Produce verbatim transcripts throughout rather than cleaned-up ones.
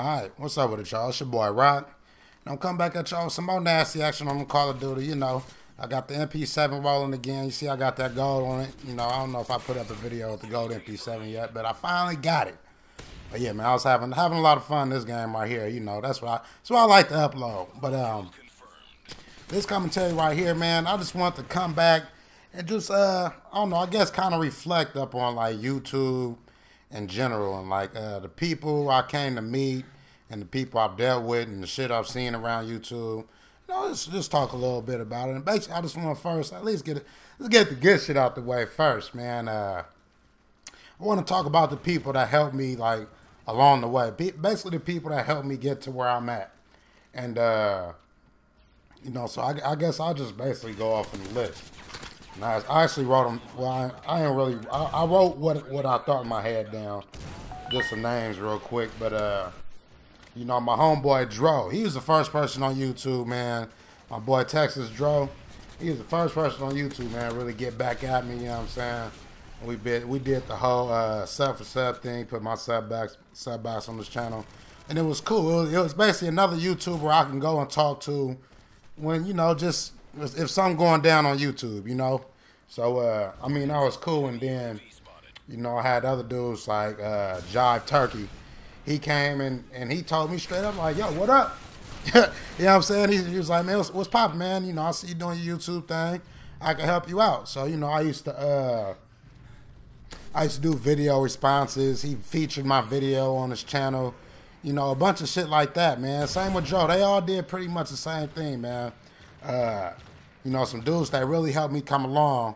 Alright, what's up with it, y'all? It's your boy, Rock. And I'm coming back at y'all with some more nasty action on the Call of Duty. You know, I got the M P seven rolling again. You see, I got that gold on it. You know, I don't know if I put up a video with the gold M P seven yet, but I finally got it. But yeah, man, I was having having a lot of fun this game right here. You know, that's what I, that's what I like to upload. But um, this commentary right here, man, I just want to come back and just, uh, I don't know, I guess kind of reflect up on, like, YouTube in general, and like uh, the people I came to meet and the people I've dealt with and the shit I've seen around YouTube. You know, let's just talk a little bit about it. And basically, I just want to first at least get it, let's get the good shit out the way first, man. Uh, I want to talk about the people that helped me, like, along the way. Basically, the people that helped me get to where I'm at. And, uh, you know, so I, I guess I'll just basically go off on the list. And I, I actually wrote them, well, I, I ain't really, I, I wrote what what I thought in my head down, just some names real quick, but, uh, you know, my homeboy Dro, he was the first person on YouTube, man. My boy Texas Dro, he was the first person on YouTube, man, really get back at me, you know what I'm saying? We did, we did the whole uh, sub for sub thing, put my sub box, sub box on this channel, and it was cool. It was, it was basically another YouTuber I can go and talk to when, you know, just, if something going down on YouTube, you know. So, uh, I mean, that was cool. And then, you know, I had other dudes like uh, Jive Turkey. He came and, and he told me straight up, like, yo, what up? You know what I'm saying? He, he was like, man, what's, what's poppin', man? You know, I see you doing your YouTube thing. I can help you out. So, you know, I used to, uh, I used to do video responses. He featured my video on his channel. You know, a bunch of shit like that, man. Same with Joe. They all did pretty much the same thing, man. Uh, you know, some dudes that really helped me come along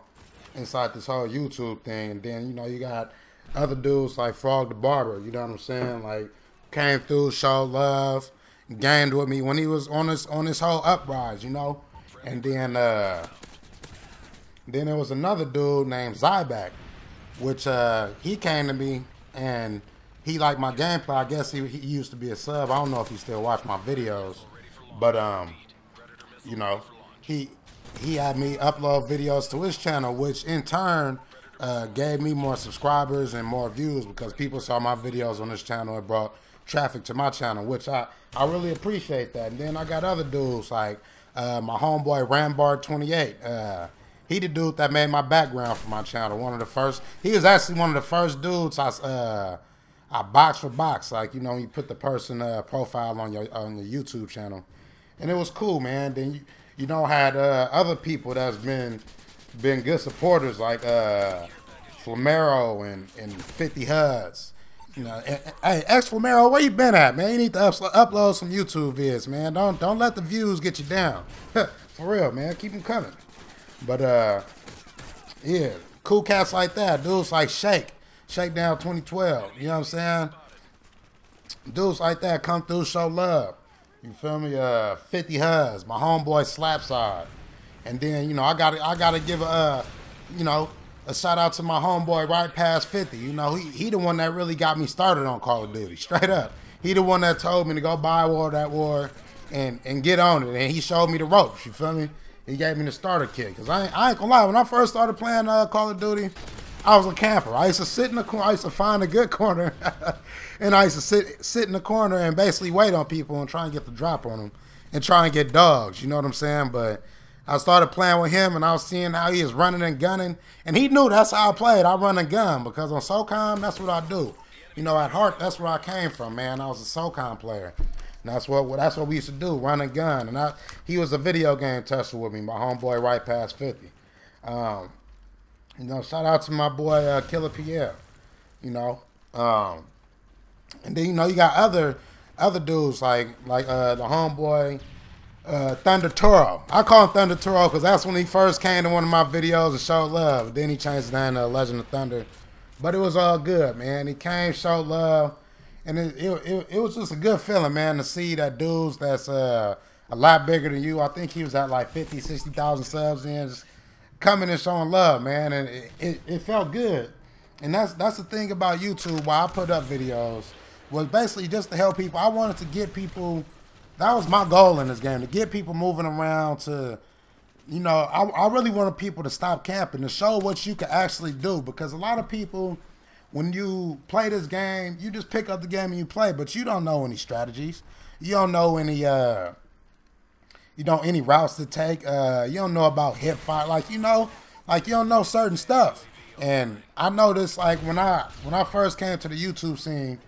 inside this whole YouTube thing. And then, you know, you got other dudes like Frog the Barber, you know what I'm saying? Like, came through, showed love, gamed with me when he was on this, on this whole uprise, you know? And then, uh, then there was another dude named Zyback, which, uh, he came to me and he liked my gameplay. I guess he, he used to be a sub. I don't know if he still watched my videos, but, um, you know, he he had me upload videos to his channel, which in turn uh, gave me more subscribers and more views because people saw my videos on his channel. It brought traffic to my channel, which I, I really appreciate that. And then I got other dudes like uh, my homeboy Rambard twenty-eight. Uh, he the dude that made my background for my channel. One of the first. He was actually one of the first dudes I, uh, I box for box. Like, you know, you put the person uh, profile on your, on your YouTube channel. And it was cool, man. Then you, you know, had uh, other people that's been been good supporters like uh, Flamero and and fifty Hudz. You know, and, and, hey, ex Flamero, where you been at, man? You need to up, upload some YouTube vids, man. Don't don't let the views get you down. For real, man. Keep them coming. But uh, yeah, cool cats like that, dudes like Shake, Shakedown twenty twelve. You know what I'm saying? Dudes like that come through, show love. You feel me? Uh, fifty Hudz, my homeboy Slapside, and then, you know, I got I gotta give a uh, you know, a shout out to my homeboy right past fifty. You know, he he the one that really got me started on Call of Duty, straight up. He the one that told me to go buy War That War and and get on it, and he showed me the ropes. You feel me? He gave me the starter kit because I ain't, I ain't gonna lie. When I first started playing uh, Call of Duty, I was a camper. I used to sit in the corner. I used to find a good corner, and I used to sit sit in the corner and basically wait on people and try and get the drop on them and try and get dogs. You know what I'm saying? But I started playing with him, and I was seeing how he was running and gunning, and he knew that's how I played. I run and gun because on SOCOM, that's what I do. You know, at heart, that's where I came from, man. I was a SOCOM player, and that's what that's what we used to do, run and gun. And I, he was a video game tester with me, my homeboy, right past fifty. Um, You know, shout out to my boy uh, Killer Pierre. You know, um, and then, you know, you got other other dudes like like uh, the homeboy uh, Thunder Toro. I call him Thunder Toro because that's when he first came to one of my videos and showed love. Then he changed his name to Legend of Thunder, but it was all good, man. He came, showed love, and it it, it, it was just a good feeling, man, to see that dudes that's uh, a lot bigger than you. I think he was at like fifty, sixty thousand subs in. Just coming and showing love, man, and it, it, it felt good. And that's that's the thing about YouTube, why I put up videos, was basically just to help people. I wanted to get people, that was my goal in this game, to get people moving around to, you know, I, I really wanted people to stop camping, to show what you can actually do, because a lot of people, when you play this game, you just pick up the game and you play, but you don't know any strategies. You don't know any, uh, you don't any routes to take. Uh, you don't know about hip fire. Like, you know, like you don't know certain stuff. And I noticed, like, when I, when I first came to the YouTube scene,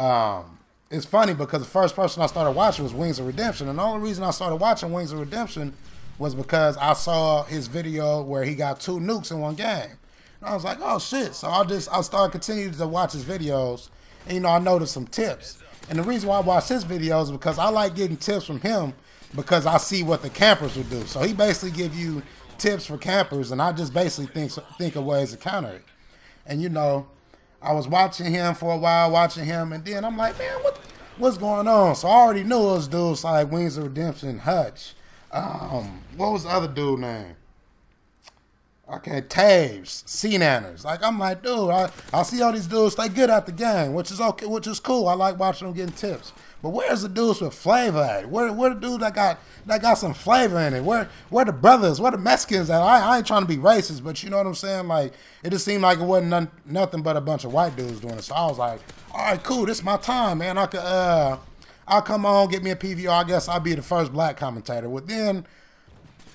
um, it's funny because the first person I started watching was Wings of Redemption. And the only reason I started watching Wings of Redemption was because I saw his video where he got two nukes in one game. And I was like, oh shit. So I just, I started continuing to watch his videos. And, you know, I noticed some tips. And the reason why I watch his videos is because I like getting tips from him because I see what the campers would do. So he basically give you tips for campers, and I just basically think think of ways to counter it. And, you know, I was watching him for a while, watching him, and then I'm like, man, what what's going on? So I already knew it was dudes like Wings of Redemption, Hutch. Um, what was the other dude name? Okay, Taves, C Nanners. Like, I'm like, dude, I, I see all these dudes stay good at the game, which is okay, which is cool. I like watching them getting tips. But where's the dudes with flavor at? Where where the dude that got that got some flavor in it? Where where the brothers? Where the Mexicans at? I, I ain't trying to be racist, but you know what I'm saying? Like, it just seemed like it wasn't none, nothing but a bunch of white dudes doing it. So I was like, all right, cool, this is my time, man. I could uh, I'll come on, get me a P V R. I guess I'll be the first black commentator. Well, then,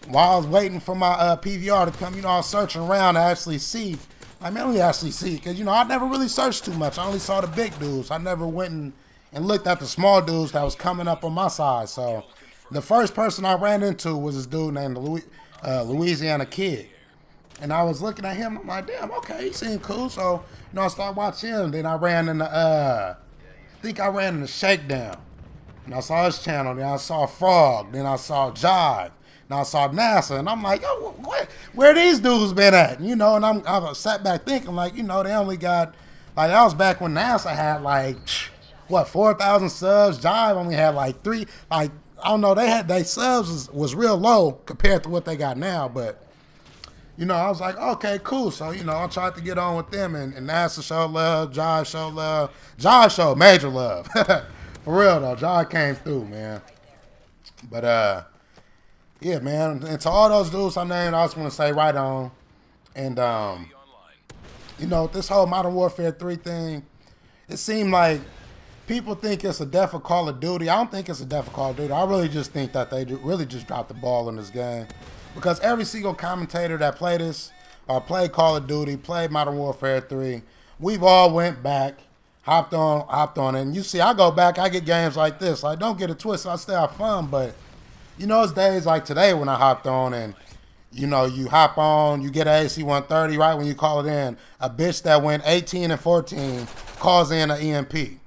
while I was waiting for my uh, P V R to come, you know, I was searching around to actually see. I mainly actually see because, you know, I never really searched too much. I only saw the big dudes. I never went and and looked at the small dudes that was coming up on my side. So the first person I ran into was this dude named Louis, uh, Louisiana Kid. And I was looking at him, I'm like, damn, okay, he seemed cool. So, you know, I started watching him. Then I ran in the, uh, I think I ran in the Shakedown. And I saw his channel, then I saw Frog, then I saw Jive, and I saw NASA. And I'm like, oh, what? Where these dudes been at? You know, and I'm, I sat back thinking, like, you know, they only got, like, that was back when NASA had, like, what, four thousand subs? Jive only had like three, like, I don't know, they had, they subs was, was real low compared to what they got now, but, you know, I was like, okay, cool. So, you know, I tried to get on with them, and, and NASA showed love, Jive showed love, Jive showed major love. For real, though, Jive came through, man. But, uh, yeah, man, and to all those dudes I named, I just want to say right on. And, um, you know, this whole Modern Warfare three thing, it seemed like, people think it's a death of Call of Duty. I don't think it's a death of Call of Duty. I really just think that they really just dropped the ball in this game. Because every single commentator that played this, or played Call of Duty, played Modern Warfare three, we've all went back, hopped on, hopped on. And you see, I go back, I get games like this. Like, don't get it twisted, I still have fun. But, you know, it's days like today when I hopped on and, you know, you hop on, you get an A C one thirty right when you call it in. A bitch that went eighteen and fourteen calls in an E M P.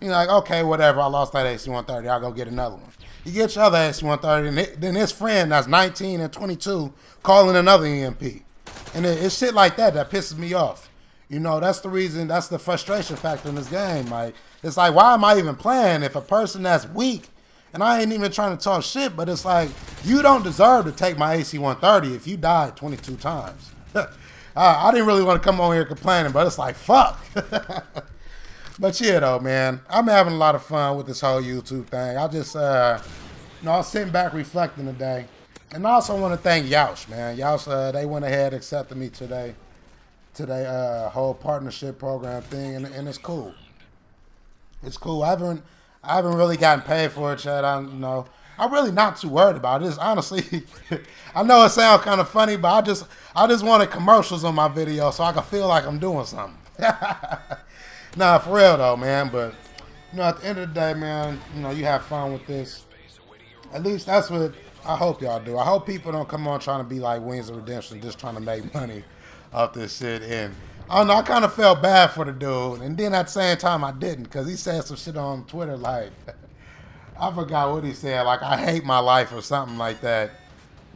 You're like, okay, whatever, I lost that A C one thirty, I'll go get another one. You get your other A C one thirty, and it, then his friend that's nineteen and twenty-two calling another E M P. And it, it's shit like that that pisses me off. You know, that's the reason, that's the frustration factor in this game. Like, it's like, why am I even playing if a person that's weak, and I ain't even trying to talk shit, but it's like, you don't deserve to take my A C one thirty if you died twenty-two times. uh, I didn't really want to come on here complaining, but it's like, fuck. But yeah, though, man, I'm having a lot of fun with this whole YouTube thing. I just, uh, you know, I was sitting back reflecting today. And I also want to thank Yosh, man. Yosh, uh, they went ahead and accepted me today, today, uh, whole partnership program thing, and, and it's cool. It's cool. I haven't, I haven't really gotten paid for it yet. I, you know, I'm really not too worried about it. It's honestly, I know it sounds kind of funny, but I just, I just wanted commercials on my video so I can feel like I'm doing something. Nah, for real though, man, but, you know, at the end of the day, man, you know, you have fun with this. At least that's what I hope y'all do. I hope people don't come on trying to be like Wings of Redemption, just trying to make money off this shit. And, I don't know, I kind of felt bad for the dude, and then at the same time, I didn't, because he said some shit on Twitter, like, I forgot what he said, like, I hate my life or something like that.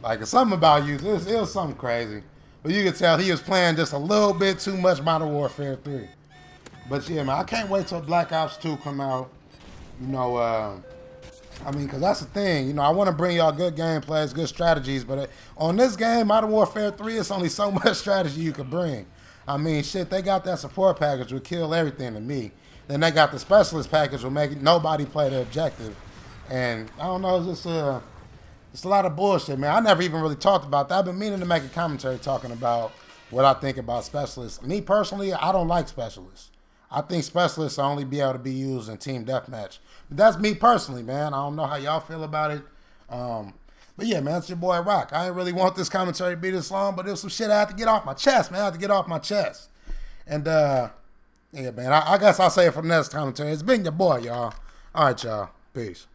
Like, it's something about you, it was, it was something crazy. But you could tell he was playing just a little bit too much Modern Warfare three. But yeah, man, I can't wait till Black Ops two come out. You know, uh, I mean, because that's the thing. You know, I want to bring y'all good gameplays, good strategies. But it, on this game, Modern Warfare three, it's only so much strategy you can bring. I mean, shit, they got that support package will kill everything to me. Then they got the specialist package will make nobody play the objective. And I don't know, it's just uh, it's a lot of bullshit, man. I never even really talked about that. I've been meaning to make a commentary talking about what I think about specialists. Me personally, I don't like specialists. I think specialists will only be able to be used in team deathmatch. But that's me personally, man. I don't know how y'all feel about it. Um, but yeah, man, it's your boy Rock. I didn't really want this commentary to be this long, but there's some shit I have to get off my chest, man. I have to get off my chest. And uh, yeah, man, I, I guess I'll say it for the next commentary. It's been your boy, y'all. All right, y'all. Peace.